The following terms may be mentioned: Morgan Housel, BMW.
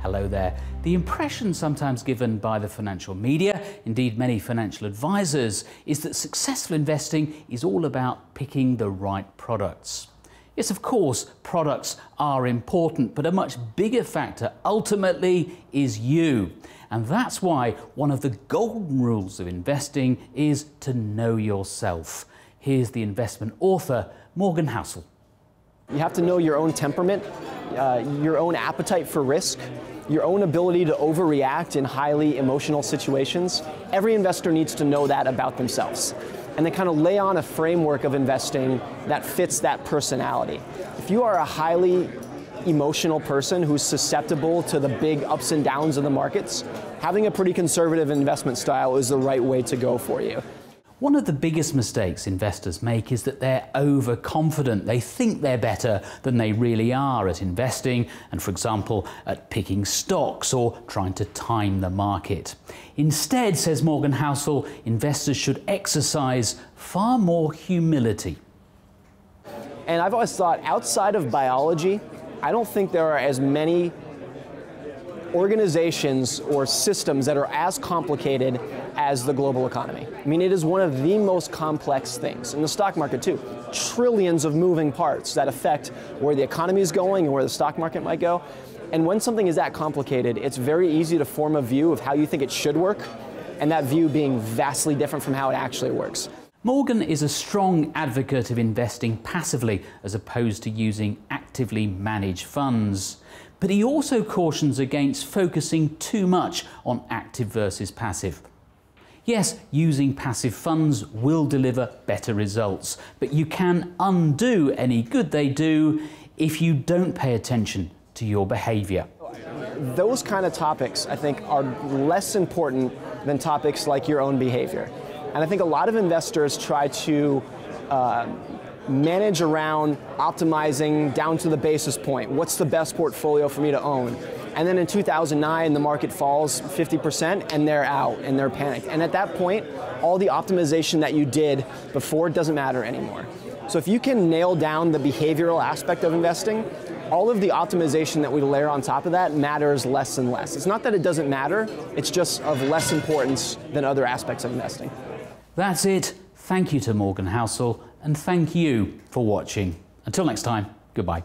Hello there. The impression sometimes given by the financial media, indeed many financial advisors, is that successful investing is all about picking the right products. Yes, of course, products are important, but a much bigger factor ultimately is you. And that's why one of the golden rules of investing is to know yourself. Here's the investment author, Morgan Housel. You have to know your own temperament, your own appetite for risk, your own ability to overreact in highly emotional situations. Every investor needs to know that about themselves. And they kind of lay on a framework of investing that fits that personality. If you are a highly emotional person who's susceptible to the big ups and downs of the markets, having a pretty conservative investment style is the right way to go for you. One of the biggest mistakes investors make is that they're overconfident. They think they're better than they really are at investing and, for example, at picking stocks or trying to time the market. Instead, says Morgan Housel, investors should exercise far more humility. And I've always thought, outside of biology, I don't think there are as many organizations or systems that are as complicated as the global economy. I mean, it is one of the most complex things, in the stock market too. Trillions of moving parts that affect where the economy is going and where the stock market might go. And when something is that complicated, it's very easy to form a view of how you think it should work, and that view being vastly different from how it actually works. Morgan is a strong advocate of investing passively as opposed to using actively managed funds. But he also cautions against focusing too much on active versus passive. Yes, using passive funds will deliver better results, but you can undo any good they do if you don't pay attention to your behaviour. Those kind of topics, I think, are less important than topics like your own behaviour. And I think a lot of investors try to manage around optimizing down to the basis point. What's the best portfolio for me to own? And then in 2009, the market falls 50% and they're out and they're panicked. And at that point, all the optimization that you did before doesn't matter anymore. So if you can nail down the behavioral aspect of investing, all of the optimization that we layer on top of that matters less and less. It's not that it doesn't matter, it's just of less importance than other aspects of investing. That's it. Thank you to Morgan Housel, and thank you for watching. Until next time, goodbye.